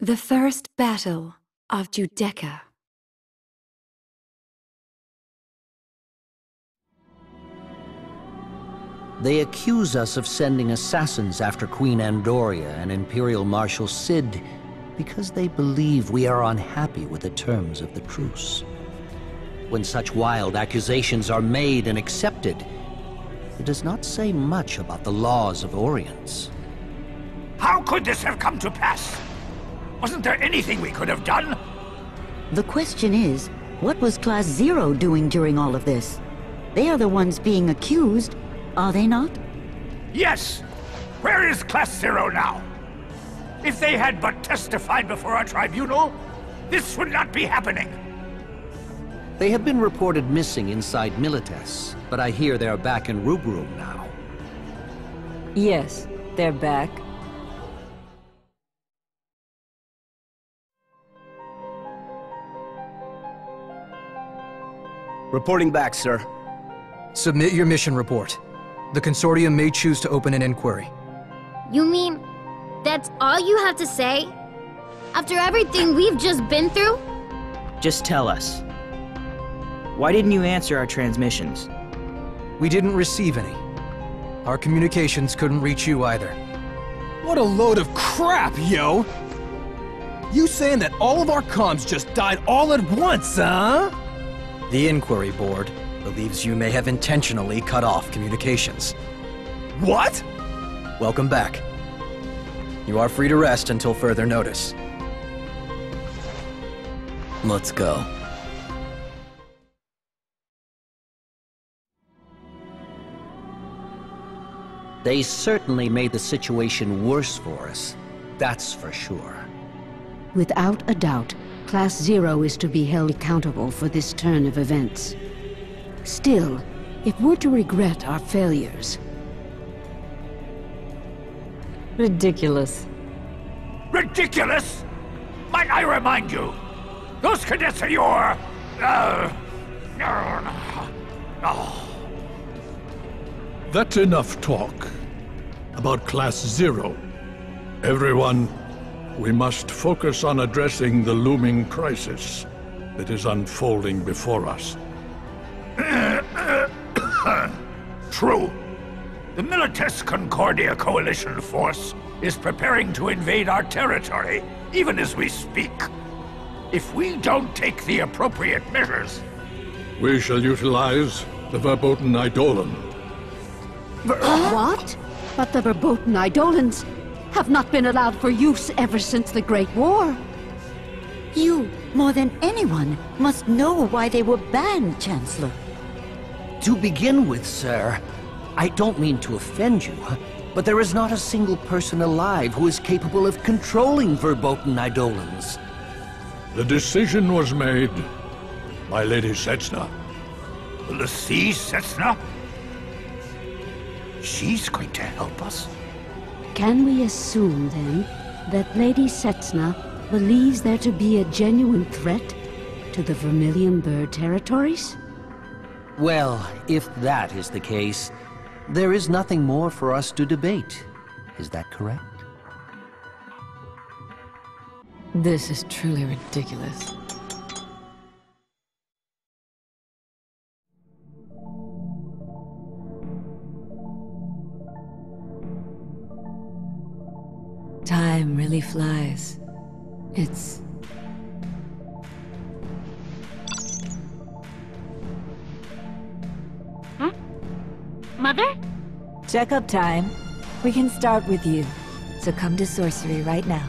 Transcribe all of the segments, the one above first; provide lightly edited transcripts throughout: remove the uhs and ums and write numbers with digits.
The First Battle of Judeca. They accuse us of sending assassins after Queen Andoria and Imperial Marshal Cid because they believe we are unhappy with the terms of the truce. When such wild accusations are made and accepted, it does not say much about the laws of Oriens. How could this have come to pass? Wasn't there anything we could have done? The question is, what was Class Zero doing during all of this? They are the ones being accused, are they not? Yes! Where is Class Zero now? If they had but testified before our tribunal, this would not be happening. They have been reported missing inside Milites, but I hear they're back in Rubrum now. Yes, they're back. Reporting back, sir. Submit your mission report. The Consortium may choose to open an inquiry. You mean, that's all you have to say? After everything we've just been through? Just tell us. Why didn't you answer our transmissions? We didn't receive any. Our communications couldn't reach you either. What a load of crap, yo! You saying that all of our comms just died all at once, huh? The Inquiry Board believes you may have intentionally cut off communications. What?! Welcome back. You are free to rest until further notice. Let's go. They certainly made the situation worse for us, that's for sure. Without a doubt. Class Zero is to be held accountable for this turn of events. Still, if we're to regret our failures... Ridiculous. Ridiculous? Might I remind you? Those cadets are your... That's enough talk about Class Zero. Everyone... we must focus on addressing the looming crisis that is unfolding before us. True. The Milites Concordia Coalition Force is preparing to invade our territory, even as we speak. If we don't take the appropriate measures... We shall utilize the Verboten Eidolon. What? But the Verboten Eidolons... have not been allowed for use ever since the Great War. You, more than anyone, must know why they were banned, Chancellor. To begin with, sir, I don't mean to offend you, but there is not a single person alive who is capable of controlling Verboten Eidolons. The decision was made by Lady Setsna. Lady Setsna? She's going to help us? Can we assume, then, that Lady Setsna believes there to be a genuine threat to the Vermilion Bird territories? Well, if that is the case, there is nothing more for us to debate. Is that correct? This is truly ridiculous. Time really flies. It's... Huh? Mother? Checkup time. We can start with you. So come to sorcery right now.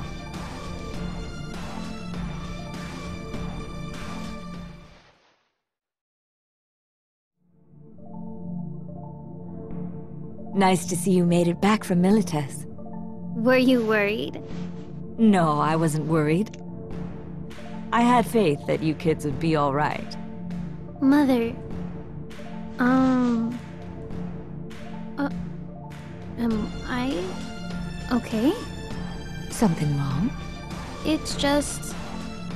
Nice to see you made it back from Milites. Were you worried? No, I wasn't worried. I had faith that you kids would be all right. Mother... am I... okay? Something wrong? It's just...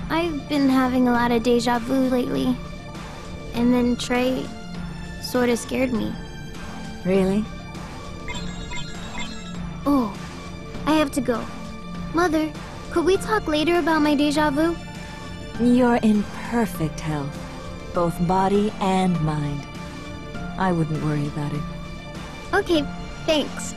I've been having a lot of deja vu lately. And then Trey... sorta scared me. Really? Oh... I have to go. Mother, Could we talk later about my deja vu? You're in perfect health, both body and mind. I wouldn't worry about it. Okay, thanks.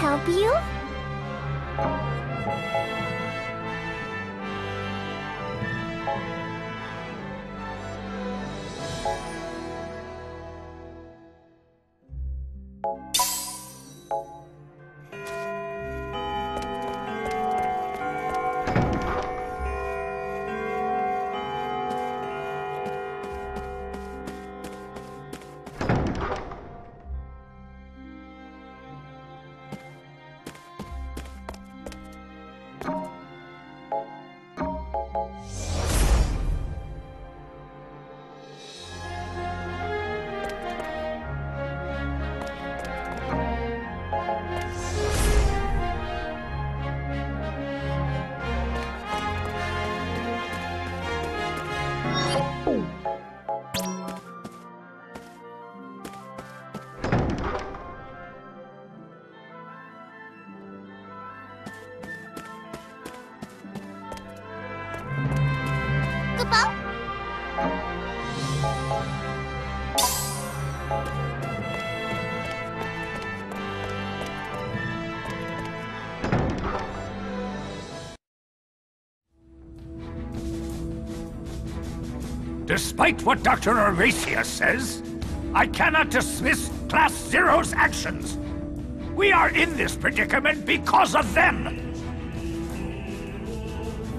Help you? Despite what Dr. Aracius says, I cannot dismiss Class Zero's actions. We are in this predicament because of them.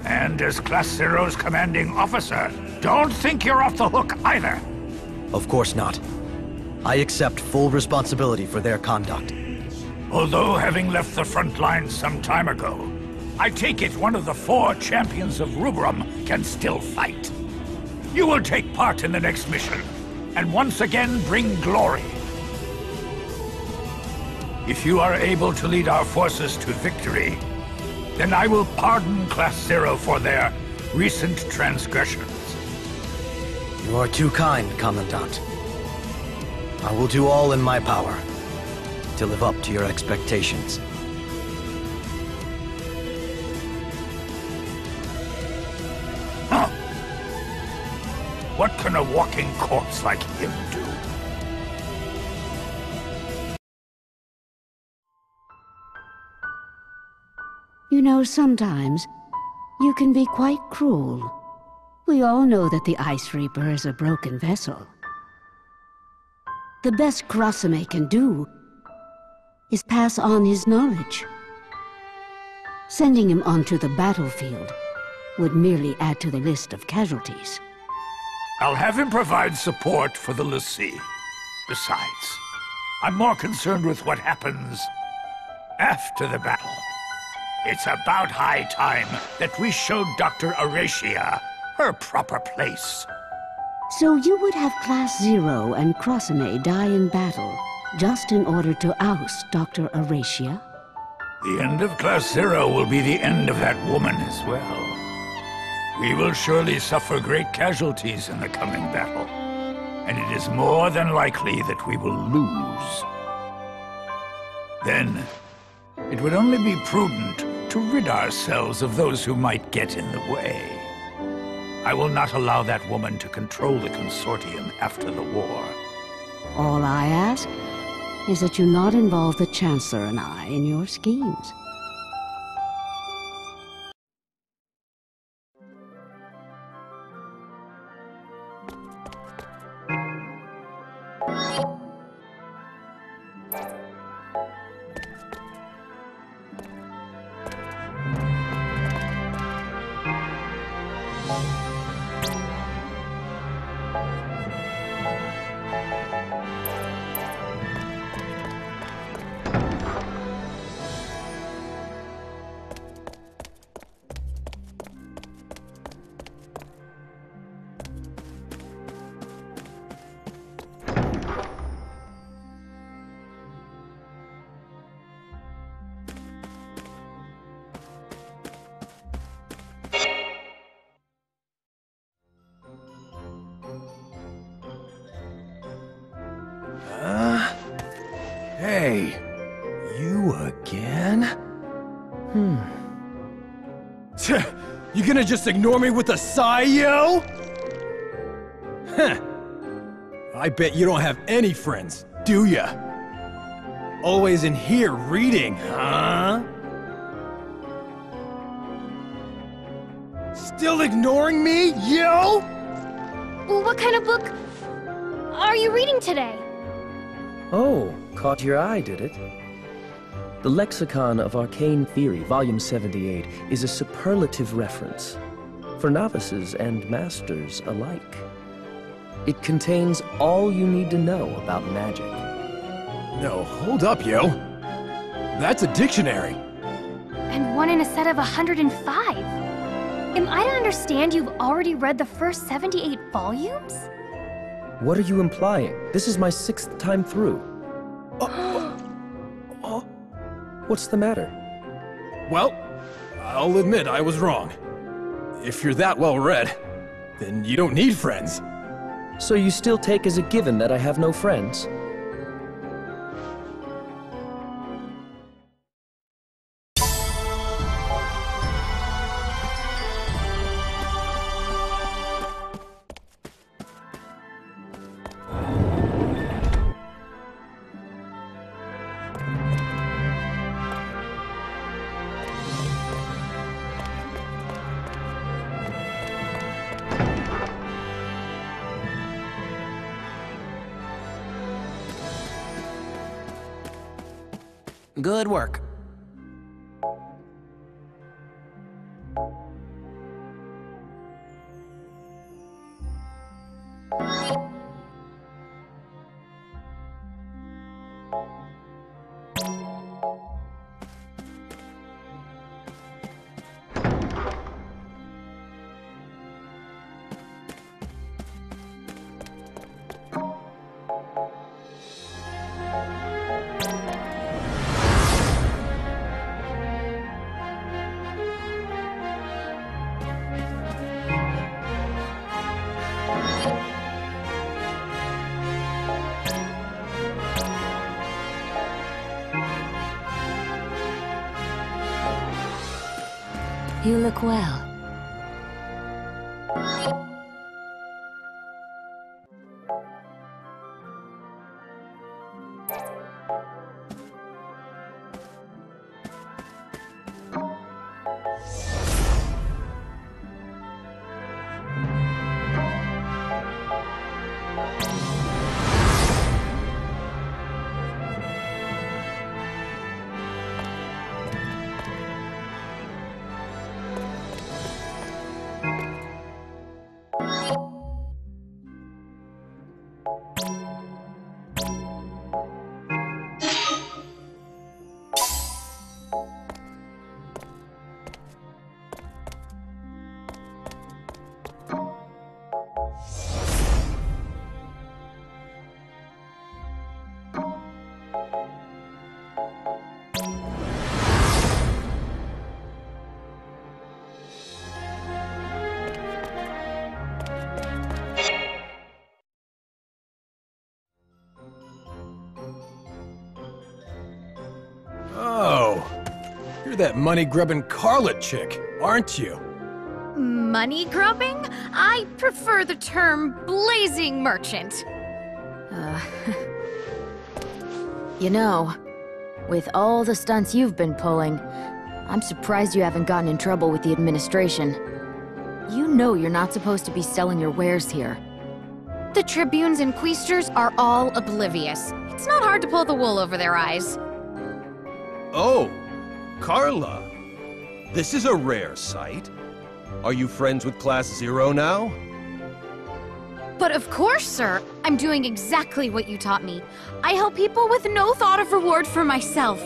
And as Class Zero's commanding officer, don't think you're off the hook either. Of course not. I accept full responsibility for their conduct. Although having left the front lines some time ago, I take it one of the four champions of Rubrum can still fight. You will take part in the next mission, and once again bring glory. If you are able to lead our forces to victory, then I will pardon Class Zero for their recent transgressions. You are too kind, Commandant. I will do all in my power to live up to your expectations. What can a walking corpse like him do? You know, sometimes you can be quite cruel. We all know that the Ice Reaper is a broken vessel. The best Kurasame can do is pass on his knowledge. Sending him onto the battlefield would merely add to the list of casualties. I'll have him provide support for the Lassie. Besides, I'm more concerned with what happens after the battle. It's about high time that we showed Dr. Oratia her proper place. So you would have Class Zero and Crossnay die in battle just in order to oust Dr. Oratia? The end of Class Zero will be the end of that woman as well. We will surely suffer great casualties in the coming battle, and it is more than likely that we will lose. Then, it would only be prudent to rid ourselves of those who might get in the way. I will not allow that woman to control the consortium after the war. All I ask is that you not involve the Chancellor and I in your schemes. Gonna just ignore me with a sigh, yo? Huh. I bet you don't have any friends, do ya? Always in here reading, huh? Still ignoring me, yo? What kind of book are you reading today? Oh, caught your eye, did it? The Lexicon of Arcane Theory, Volume 78, is a superlative reference for novices and masters alike. It contains all you need to know about magic. No, hold up, yo. That's a dictionary. And one in a set of 105. Am I to understand you've already read the first 78 volumes? What are you implying? This is my 6th time through. What's the matter? Well, I'll admit I was wrong. If you're that well-read, then you don't need friends. So you still take as a given that I have no friends? Good work. You look well. That money-grubbing Carlot chick, aren't you? Money-grubbing? I prefer the term blazing merchant. You know, with all the stunts you've been pulling, I'm surprised you haven't gotten in trouble with the administration. You know you're not supposed to be selling your wares here. The tribunes and quaestors are all oblivious. It's not hard to pull the wool over their eyes. Oh! Carla, this is a rare sight. Are you friends with Class Zero now? But of course, sir. I'm doing exactly what you taught me. I help people with no thought of reward for myself.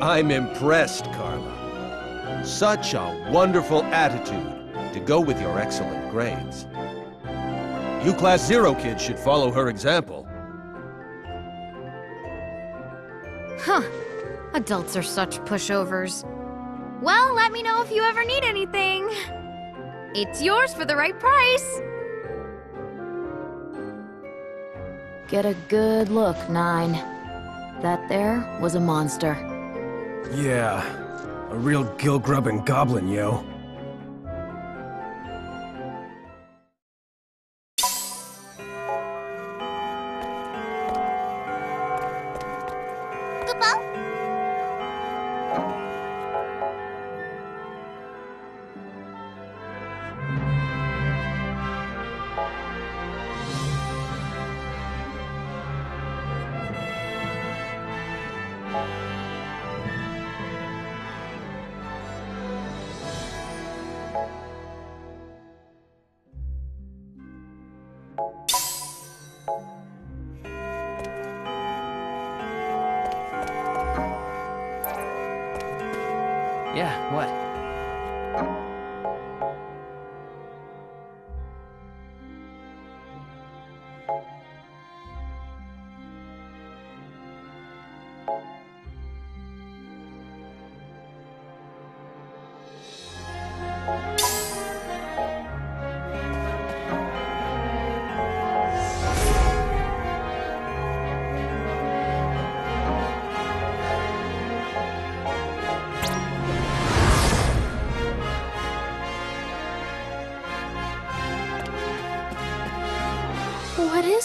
I'm impressed, Carla. Such a wonderful attitude to go with your excellent grades. You Class Zero kids should follow her example. Huh. Adults are such pushovers. Well, let me know if you ever need anything. It's yours for the right price. Get a good look, Nine. That there was a monster. Yeah, a real gill-grubbing goblin, yo.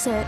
It. Bye.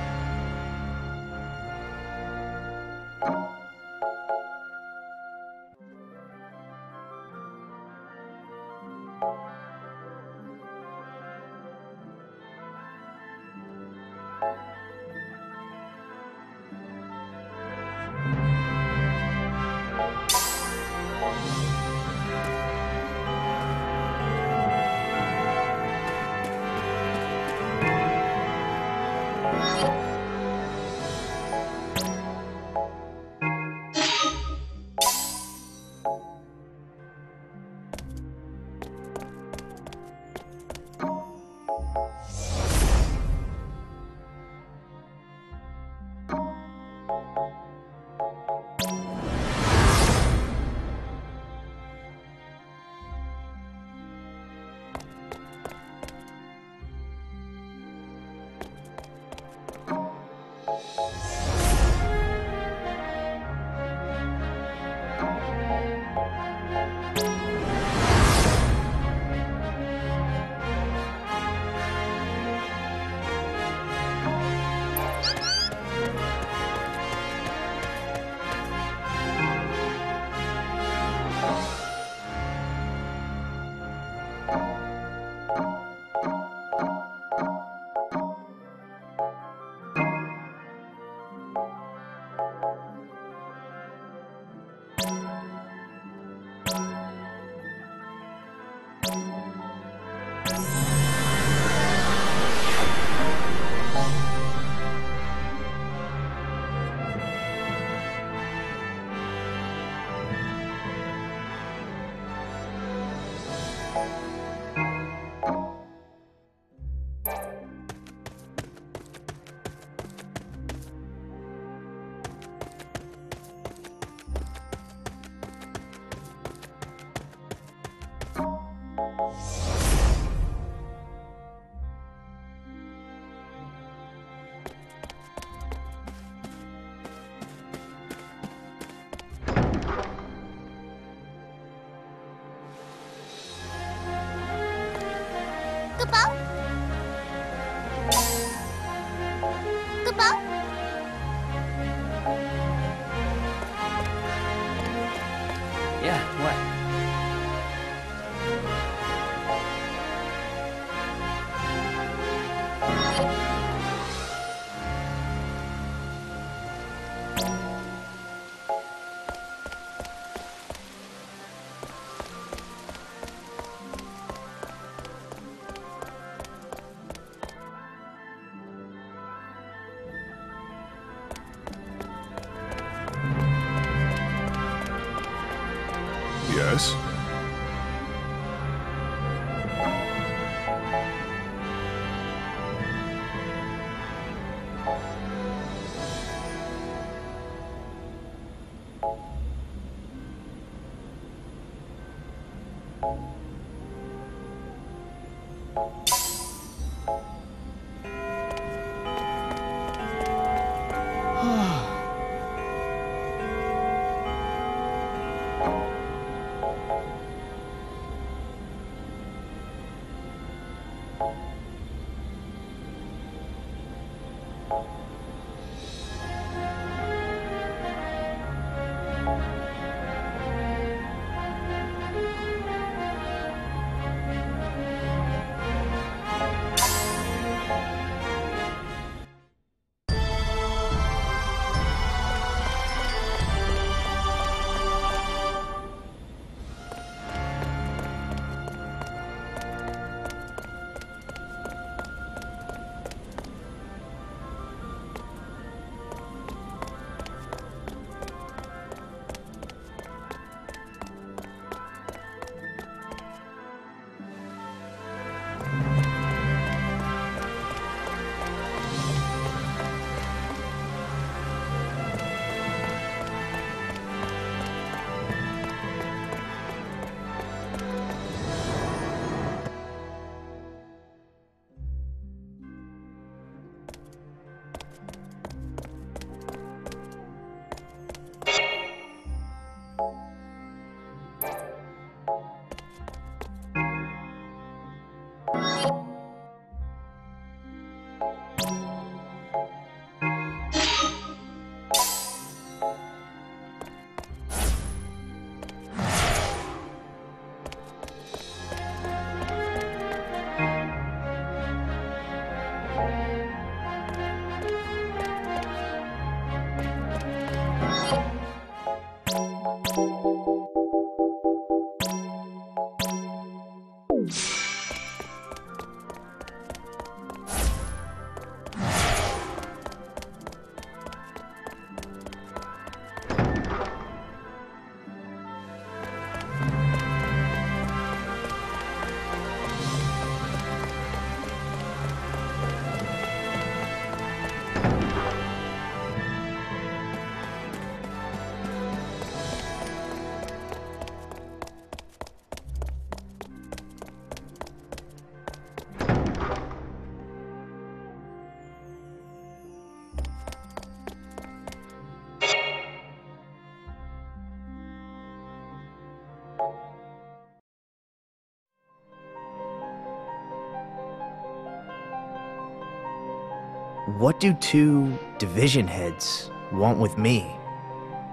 What do two division heads want with me?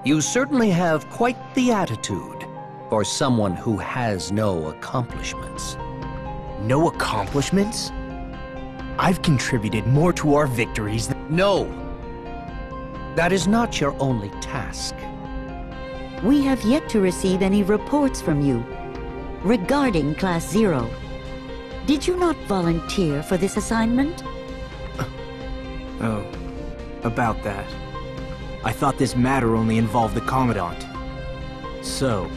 You certainly have quite the attitude for someone who has no accomplishments. No accomplishments? I've contributed more to our victories than— No! That is not your only task. We have yet to receive any reports from you regarding Class Zero. Did you not volunteer for this assignment? Oh, about that. I thought this matter only involved the Commandant. So,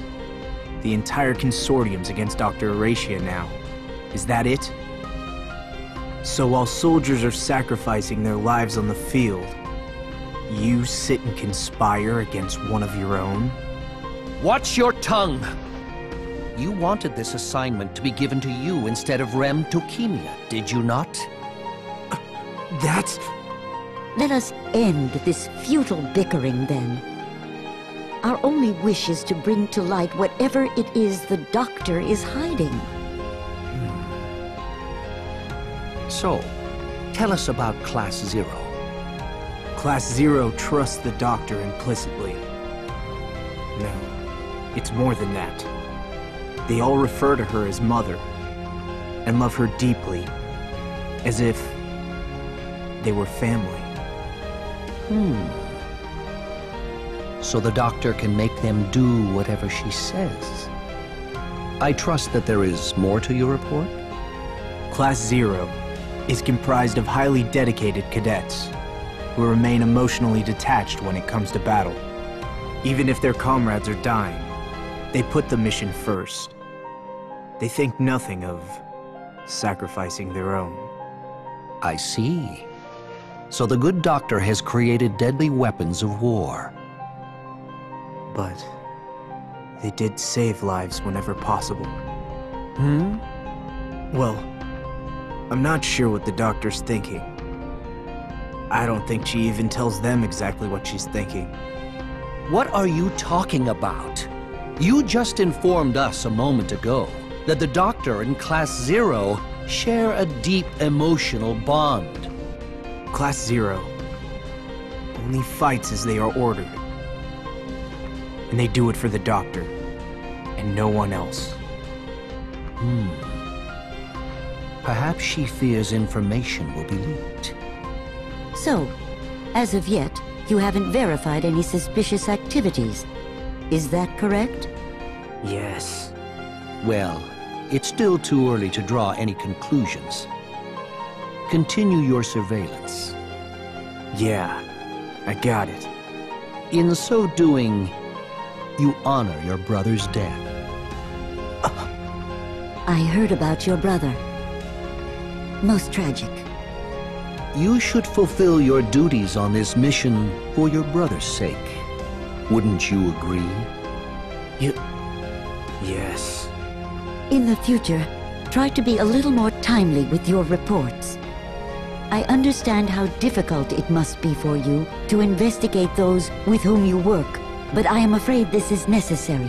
the entire consortium's against Dr. Oratia now. Is that it? So while soldiers are sacrificing their lives on the field, you sit and conspire against one of your own? Watch your tongue! You wanted this assignment to be given to you instead of Rem Tokemia, did you not? That's... Let us end this futile bickering, then. Our only wish is to bring to light whatever it is the Doctor is hiding. So, tell us about Class Zero. Class Zero trusts the Doctor implicitly. No, it's more than that. They all refer to her as Mother, and love her deeply, as if they were family. so the doctor can make them do whatever she says. I trust that there is more to your report? Class Zero is comprised of highly dedicated cadets who remain emotionally detached when it comes to battle. Even if their comrades are dying, they put the mission first. They think nothing of sacrificing their own. I see. So the good doctor has created deadly weapons of war. But they did save lives whenever possible. Hmm? Well, I'm not sure what the doctor's thinking. I don't think she even tells them exactly what she's thinking. What are you talking about? You just informed us a moment ago that the doctor and Class Zero share a deep emotional bond. Class Zero only fights as they are ordered. And they do it for the doctor, and no one else. Perhaps she fears information will be leaked. So, as of yet, you haven't verified any suspicious activities. Is that correct? Yes. Well, it's still too early to draw any conclusions. Continue your surveillance. Yeah, I got it. In so doing, you honor your brother's death. I heard about your brother. Most tragic. You should fulfill your duties on this mission for your brother's sake. Wouldn't you agree? Yes. In the future, try to be a little more timely with your reports. I understand how difficult it must be for you to investigate those with whom you work, but I am afraid this is necessary.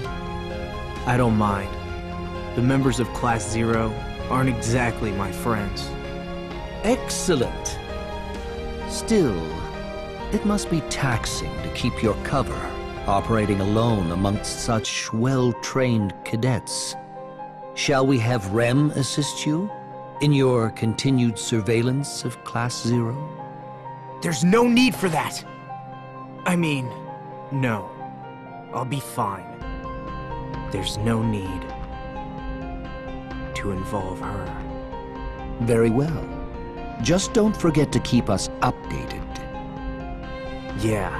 I don't mind. The members of Class Zero aren't exactly my friends. Excellent. Still, it must be taxing to keep your cover, operating alone amongst such well-trained cadets. Shall we have Rem assist you in your continued surveillance of Class Zero? There's no need for that! I mean, no. I'll be fine. There's no need to involve her. Very well. Just don't forget to keep us updated. Yeah,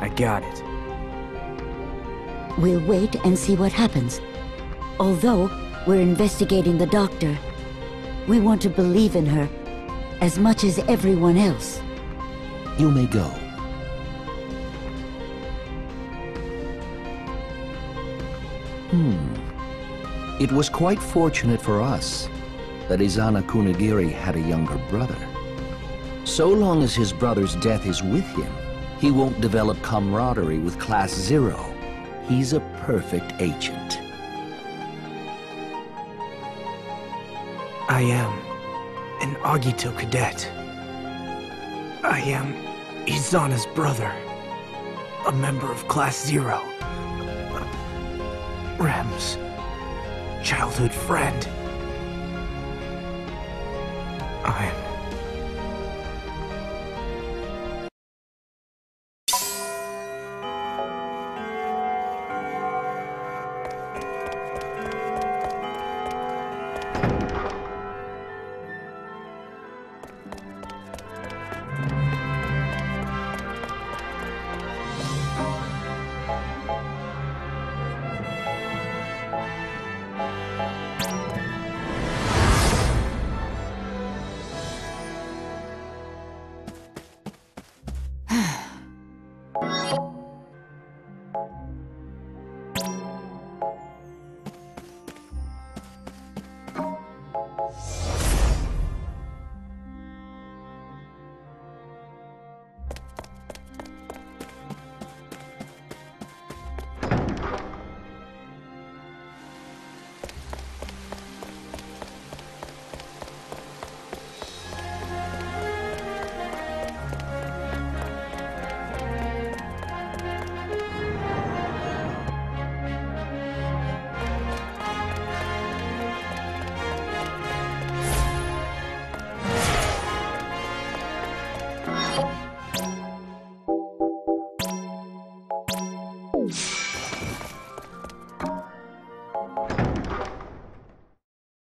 I got it. We'll wait and see what happens. Although we're investigating the doctor, we want to believe in her as much as everyone else. You may go. It was quite fortunate for us that Izana Kunigiri had a younger brother. So long as his brother's death is with him, he won't develop camaraderie with Class Zero. He's a perfect agent. I am an Agito cadet. I am Izana's brother, a member of Class Zero. Rem's childhood friend. I'm